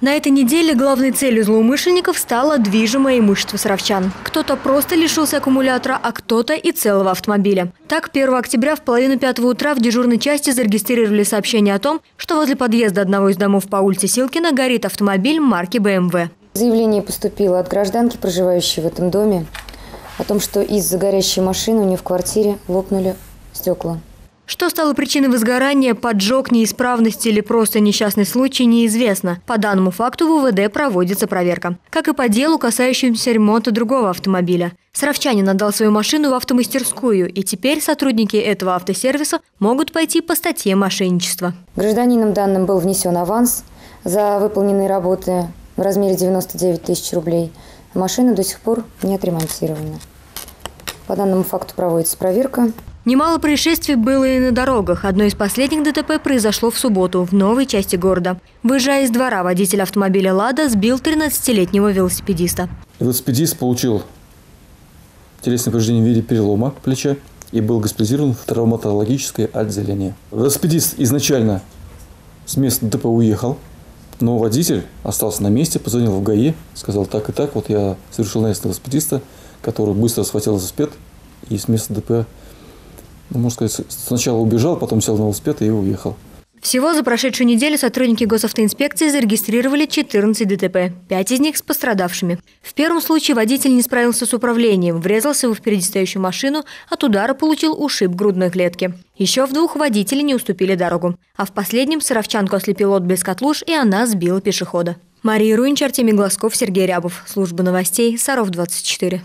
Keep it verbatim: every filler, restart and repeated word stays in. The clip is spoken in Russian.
На этой неделе главной целью злоумышленников стало движимое имущество саровчан. Кто-то просто лишился аккумулятора, а кто-то и целого автомобиля. Так, первого октября в половину пятого утра в дежурной части зарегистрировали сообщение о том, что возле подъезда одного из домов по улице Силкина горит автомобиль марки бэ эм вэ. Заявление поступило от гражданки, проживающей в этом доме, о том, что из-за горящей машины у нее в квартире лопнули стекла. Что стало причиной возгорания, поджог, неисправности или просто несчастный случай, неизвестно. По данному факту в у вэ дэ проводится проверка. Как и по делу, касающемуся ремонта другого автомобиля. Саровчанин отдал свою машину в автомастерскую, и теперь сотрудники этого автосервиса могут пойти по статье мошенничества. Гражданином данным был внесен аванс за выполненные работы в размере девяноста девяти тысяч рублей. Машина до сих пор не отремонтирована. По данному факту проводится проверка. Немало происшествий было и на дорогах. Одно из последних дэ тэ пэ произошло в субботу в новой части города. Выезжая из двора, водитель автомобиля «Лада» сбил тринадцатилетнего велосипедиста. Велосипедист получил телесное повреждение в виде перелома плеча и был госпитализирован в травматологическое отделение. Велосипедист изначально с места дэ пэ уехал, но водитель остался на месте, позвонил в ГАИ, сказал: так и так, вот я совершил наезд на велосипедиста, который быстро схватил велосипед и с места дэ пэ, ну, можно сказать, сначала убежал, потом сел на велосипед и уехал. Всего за прошедшую неделю сотрудники госавтоинспекции зарегистрировали четырнадцать дэ тэ пэ, пять из них с пострадавшими. В первом случае водитель не справился с управлением, врезался во впереди стоящую машину, от удара получил ушиб грудной клетки. Еще в двух водители не уступили дорогу. А в последнем саровчанку ослепил отблеск от луж, и она сбила пешехода. Мария Руинч, Артемий Глазков, Сергей Рябов. Служба новостей, Саров двадцать четыре.